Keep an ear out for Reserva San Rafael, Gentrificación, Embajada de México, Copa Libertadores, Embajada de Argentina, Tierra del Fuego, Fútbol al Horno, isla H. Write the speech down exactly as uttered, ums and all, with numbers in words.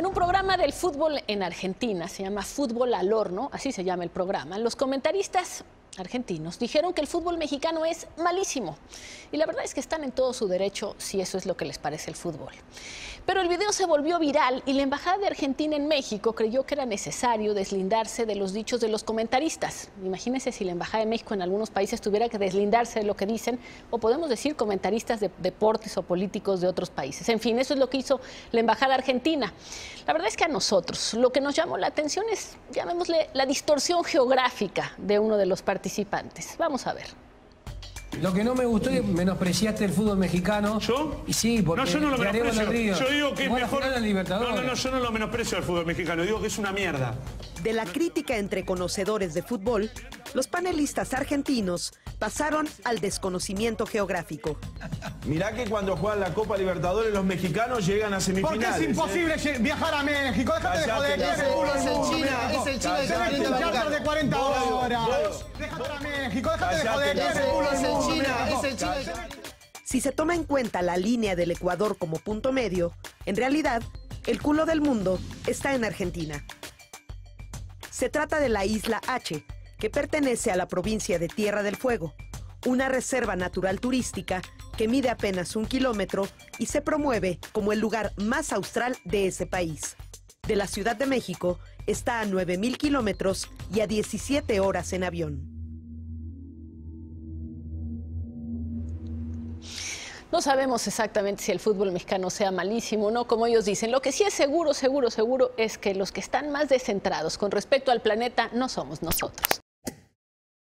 En un programa del fútbol en Argentina, se llama Fútbol al Horno, así se llama el programa, los comentaristas argentinos dijeron que el fútbol mexicano es malísimo. Y la verdad es que están en todo su derecho si eso es lo que les parece el fútbol. Pero el video se volvió viral y la Embajada de Argentina en México creyó que era necesario deslindarse de los dichos de los comentaristas. Imagínense si la Embajada de México en algunos países tuviera que deslindarse de lo que dicen, o podemos decir comentaristas de deportes o políticos de otros países. En fin, eso es lo que hizo la Embajada Argentina. La verdad es que a nosotros lo que nos llamó la atención es, llamémosle, la distorsión geográfica de uno de los participantes. Vamos a ver. Lo que no me gustó es que menospreciaste el fútbol mexicano. ¿Yo? Sí, porque... No, yo no lo menosprecio. Yo digo que es mejor... No, no, no, yo no lo menosprecio al fútbol mexicano. Digo que es una mierda. De la crítica entre conocedores de fútbol, los panelistas argentinos pasaron al desconocimiento geográfico. Mirá que cuando juegan la Copa Libertadores los mexicanos llegan a semifinales. Porque es imposible ¿eh? viajar a México. Déjate de joder. Es el China, es el China de cuarenta horas. de cuarenta horas. Déjate a México, déjate de joder. Es el culo del mundo. Si se toma en cuenta la línea del Ecuador como punto medio, en realidad, el culo del mundo está en Argentina. Se trata de la isla H, que pertenece a la provincia de Tierra del Fuego, una reserva natural turística que mide apenas un kilómetro y se promueve como el lugar más austral de ese país. De la Ciudad de México está a nueve mil kilómetros y a diecisiete horas en avión. No sabemos exactamente si el fútbol mexicano sea malísimo o no, como ellos dicen. Lo que sí es seguro, seguro, seguro es que los que están más descentrados con respecto al planeta no somos nosotros.